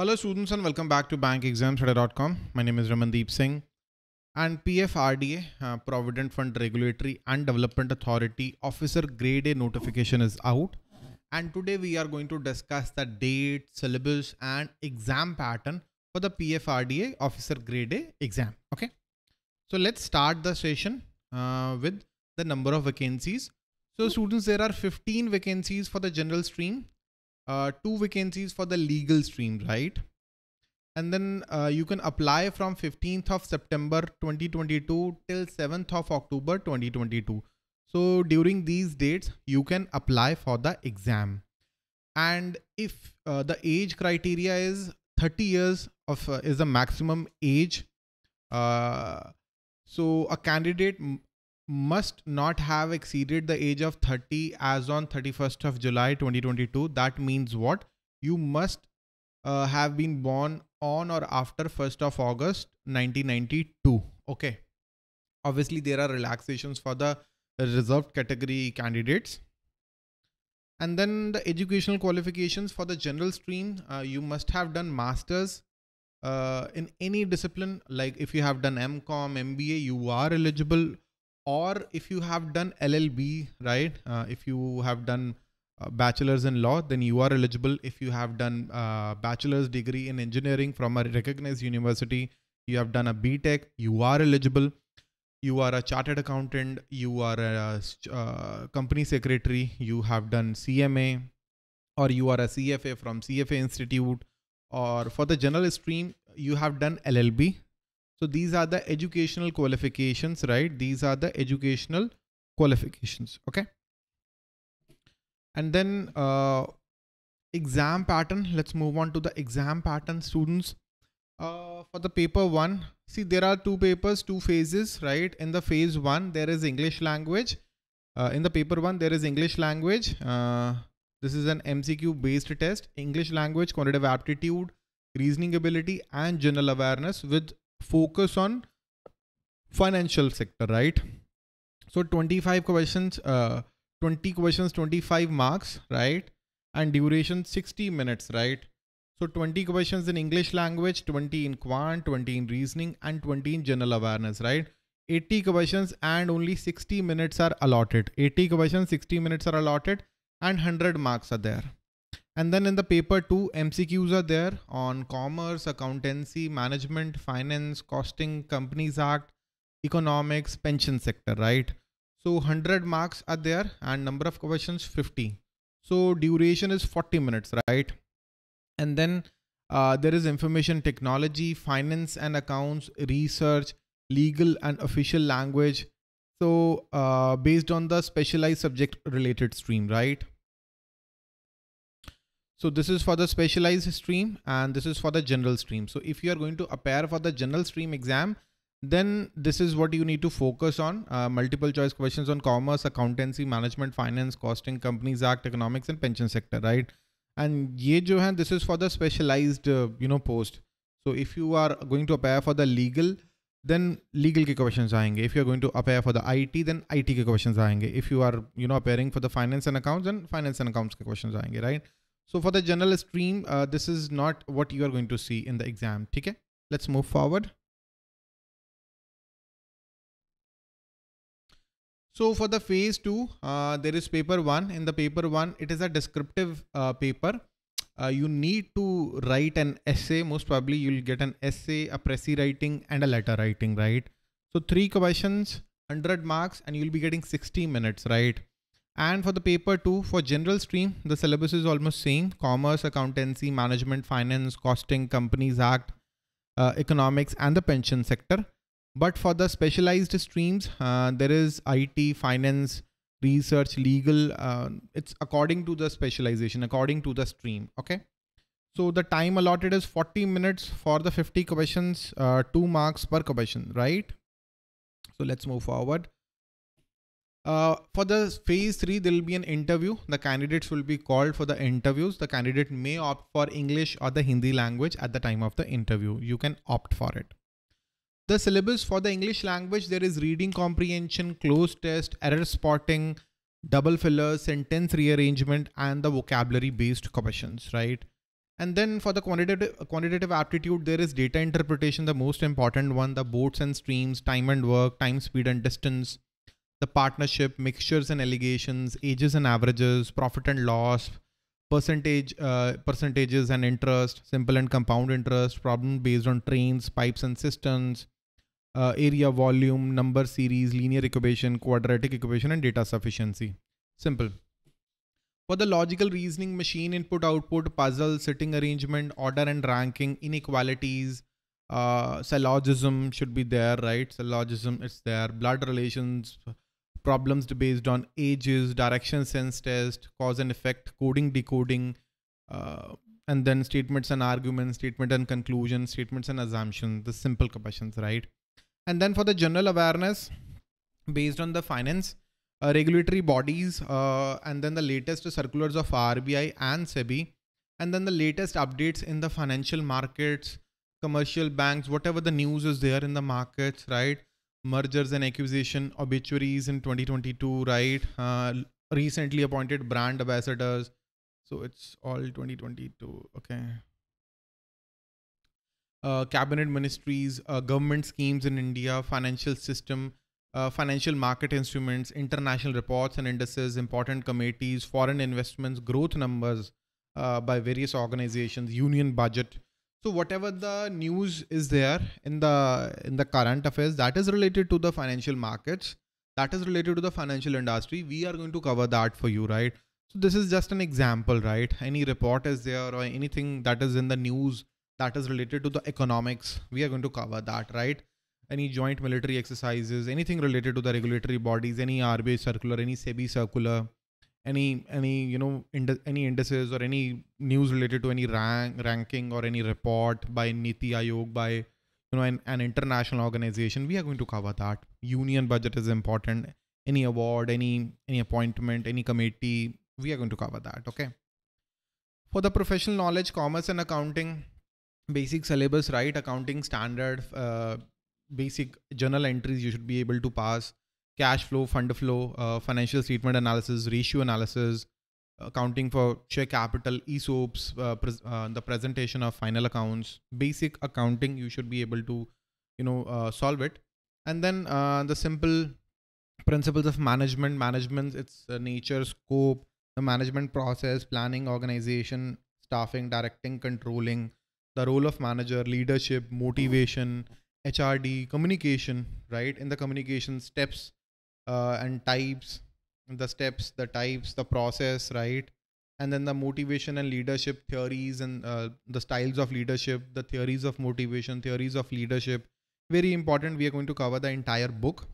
Hello students and welcome back to bankexamstoday.com. My name is Ramandeep Singh, and PFRDA, Provident Fund Regulatory and Development Authority Officer Grade A notification is out, and today we are going to discuss the date, syllabus and exam pattern for the PFRDA Officer Grade A exam. Okay, so let's start the session with the number of vacancies. So students, there are 15 vacancies for the general stream, 2 vacancies for the legal stream, right? And then you can apply from 15th of September 2022 till 7th of October 2022. So during these dates, you can apply for the exam. And if the age criteria is 30 years of is the maximum age, so a candidate must not have exceeded the age of 30 as on 31st of July 2022. That means what? You must have been born on or after 1st of August 1992. Okay. Obviously, there are relaxations for the reserved category candidates. And then the educational qualifications for the general stream. You must have done masters in any discipline. Like if you have done MCOM, MBA, you are eligible. Or if you have done LLB, right? If you have done bachelor's in law, then you are eligible. If you have done bachelor's degree in engineering from a recognized university, you have done a B Tech, you are eligible. You are a chartered accountant, you are a company secretary, you have done CMA, or you are a CFA from CFA Institute, or for the general stream, you have done LLB. So these are the educational qualifications, right? These are the educational qualifications, okay? And then exam pattern, let's move on to the exam pattern, students. For the paper 1, see, there are 2 papers, 2 phases, right? In the phase 1, there is English language. In the paper 1, there is English language. This is an MCQ based test, English language, quantitative aptitude, reasoning ability and general awareness with focus on financial sector, right? So 25 questions, 20 questions, 25 marks, right? And duration 60 minutes, right? So 20 questions in English language, 20 in quant, 20 in reasoning and 20 in general awareness, right? 80 questions and only 60 minutes are allotted. 80 questions, 60 minutes are allotted and 100 marks are there. And then in the paper 2, MCQs are there on commerce, accountancy, management, finance, costing, companies act, economics, pension sector, right? So 100 marks are there and number of questions 50. So duration is 40 minutes, right? And then there is information technology, finance and accounts, research, legal and official language. So based on the specialized subject related stream, right? So this is for the specialized stream and this is for the general stream. So if you are going to appear for the general stream exam, then this is what you need to focus on. Multiple choice questions on commerce, accountancy, management, finance, costing, companies act, economics and pension sector, right? And this is for the specialized, post. So if you are going to appear for the legal, then legal ke questions aayenge. If you are going to appear for the IT, then IT ke questions aayenge. If you are, appearing for the finance and accounts, then finance and accounts ke questions aayenge, right? So for the general stream, this is not what you are going to see in the exam. Okay, let's move forward. So for the phase 2, there is paper 1. In the paper 1, it is a descriptive paper. You need to write an essay. Most probably you'll get an essay, a précis writing and a letter writing, right? So 3 questions, 100 marks and you'll be getting 60 minutes, right? And for the paper 2, for general stream, the syllabus is almost same. Commerce, accountancy, management, finance, costing, companies act, economics and the pension sector. But for the specialized streams, there is IT, finance, research, legal. It's according to the specialization, according to the stream. Okay. So the time allotted is 40 minutes for the 50 questions, 2 marks per question, right? So let's move forward. For the phase 3, there will be an interview. The candidates will be called for the interviews. The candidate may opt for English or the Hindi language at the time of the interview. You can opt for it. The syllabus for the English language, there is reading comprehension, closed test, error spotting, double fillers, sentence rearrangement, and the vocabulary based questions, right? And then for the quantitative aptitude, there is data interpretation, the most important one, the boards and streams, time and work, time, speed and distance, the partnership, mixtures and allegations, ages and averages, profit and loss, percentages and interest, simple and compound interest, problem based on trains, pipes and systems, area, volume, number series, linear equation, quadratic equation, and data sufficiency. Simple. For the logical reasoning, machine input, output, puzzle, sitting arrangement, order and ranking, inequalities, syllogism should be there, right? Syllogism, it's there. Blood relations, problems based on ages, direction sense test, cause and effect, coding, decoding, and then statements and arguments, statement and conclusion, statements and assumptions, the simple questions, right? And then for the general awareness based on the finance, regulatory bodies, and then the latest circulars of RBI and SEBI, and then the latest updates in the financial markets, commercial banks, whatever the news is there in the markets, right? Mergers and acquisition, obituaries in 2022, right? Recently appointed brand ambassadors. So it's all 2022. Okay. Cabinet ministries, government schemes in India, financial system, financial market instruments, international reports and indices, important committees, foreign investments, growth numbers by various organizations, union budget. So whatever the news is there in the current affairs that is related to the financial markets, that is related to the financial industry, we are going to cover that for you, right? So this is just an example, right? Any report is there or anything that is in the news that is related to the economics, we are going to cover that, right? Any joint military exercises, anything related to the regulatory bodies, any RBI circular, any SEBI circular, any you know, any indices or any news related to any ranking or any report by Niti Aayog, by, you know, an international organization, we are going to cover that. Union budget is important. Any award, any appointment, any committee, we are going to cover that. Okay. For the professional knowledge, commerce and accounting, basic syllabus, right? Accounting standard, basic journal entries you should be able to pass. Cash flow, fund flow, financial statement analysis, ratio analysis, accounting for share capital, ESOPs, the presentation of final accounts, basic accounting, you should be able to, you know, solve it. And then the simple principles of management, its nature, scope, the management process, planning, organization, staffing, directing, controlling, the role of manager, leadership, motivation, HRD, communication, right? In the communication, steps, and types, the steps, the types, the process, right? And then the motivation and leadership theories and the styles of leadership, the theories of motivation, theories of leadership. Very important. We are going to cover the entire book.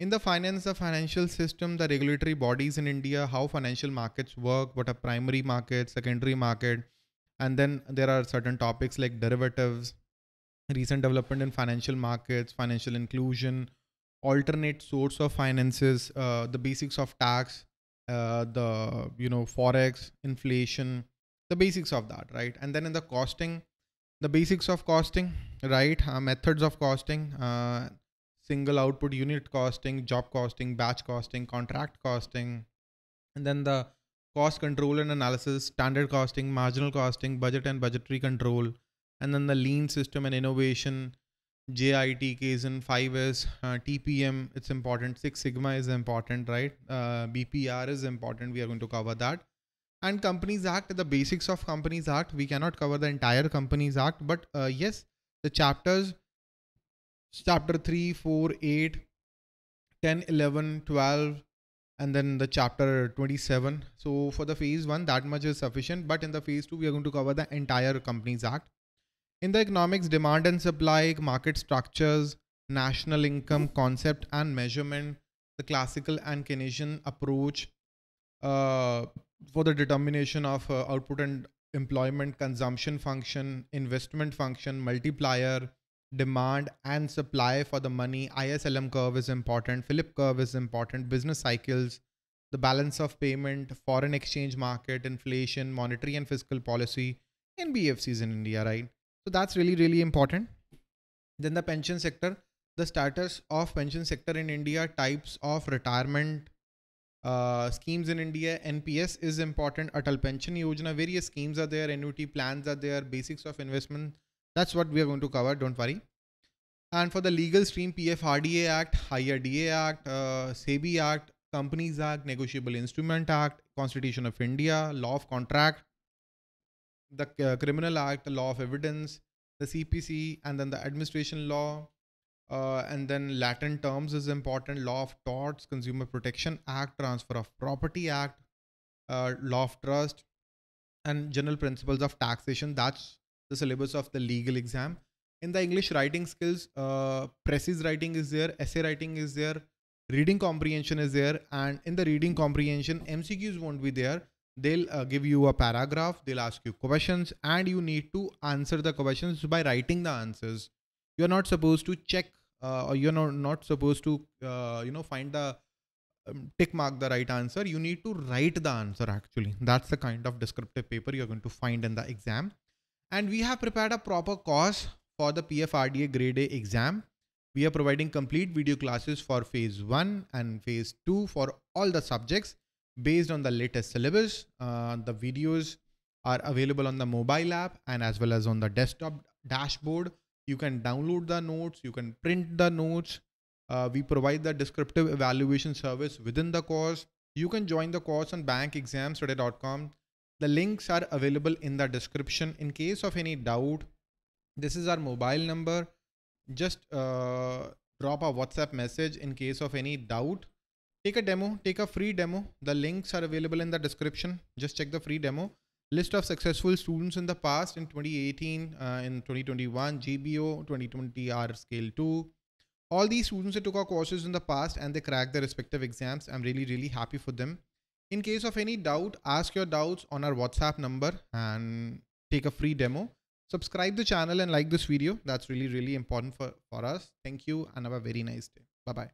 In the finance, the financial system, the regulatory bodies in India, how financial markets work, what are primary markets, secondary market. And then there are certain topics like derivatives, recent development in financial markets, financial inclusion, alternate source of finances, the basics of tax, the, you know, forex, inflation, the basics of that, right? And then in the costing, the basics of costing, right? Methods of costing, single output unit costing, job costing, batch costing, contract costing, and then the cost control and analysis, standard costing, marginal costing, budget and budgetary control, and then the lean system and innovation, JITKs and 5S, TPM, it's important. Six Sigma is important, right? BPR is important. We are going to cover that. And Companies Act, the basics of Companies Act. We cannot cover the entire Companies Act, but yes, the chapters, chapter 3, 4, 8, 10, 11, 12, and then the chapter 27. So for the phase 1, that much is sufficient. But in the phase 2, we are going to cover the entire Companies Act. In the economics, demand and supply, market structures, national income concept and measurement, the classical and Keynesian approach for the determination of output and employment, consumption function, investment function, multiplier, demand and supply for the money, ISLM curve is important, Philip curve is important, business cycles, the balance of payment, foreign exchange market, inflation, monetary and fiscal policy, and BFCs in India, right? So that's really, really important. Then the pension sector, the status of pension sector in India, types of retirement, schemes in India. NPS is important. Atal Pension Yojana. Various schemes are there. Annuity plans are there. Basics of investment. That's what we are going to cover. Don't worry. And for the legal stream, PFRDA Act, IRDA Act, SEBI Act, Companies Act, Negotiable Instrument Act, Constitution of India, Law of Contract, the Criminal Act, the Law of Evidence, the CPC, and then the Administration Law, and then Latin terms is important, Law of Torts, Consumer Protection Act, Transfer of Property Act, Law of Trust, and General Principles of Taxation. That's the syllabus of the legal exam. In the English writing skills, precise writing is there, essay writing is there, reading comprehension is there, and in the reading comprehension, MCQs won't be there. They'll give you a paragraph, they'll ask you questions, and you need to answer the questions by writing the answers. You're not supposed to check, or you're not supposed to, find the tick mark the right answer. You need to write the answer actually. That's the kind of descriptive paper you're going to find in the exam. And we have prepared a proper course for the PFRDA grade A exam. We are providing complete video classes for phase 1 and phase 2 for all the subjects based on the latest syllabus. The videos are available on the mobile app and as well as on the desktop dashboard. You can download the notes, you can print the notes. We provide the descriptive evaluation service within the course. You can join the course on bankexamstoday.com. The links are available in the description. In case of any doubt, this is our mobile number. Just drop a WhatsApp message in case of any doubt. Take a demo, take a free demo. The links are available in the description. Just check the free demo. List of successful students in the past in 2018, in 2021, GBO, 2020 R Scale 2. All these students who took our courses in the past and they cracked their respective exams. I'm really, really happy for them. In case of any doubt, ask your doubts on our WhatsApp number and take a free demo. Subscribe the channel and like this video. That's really, really important for us. Thank you and have a very nice day. Bye-bye.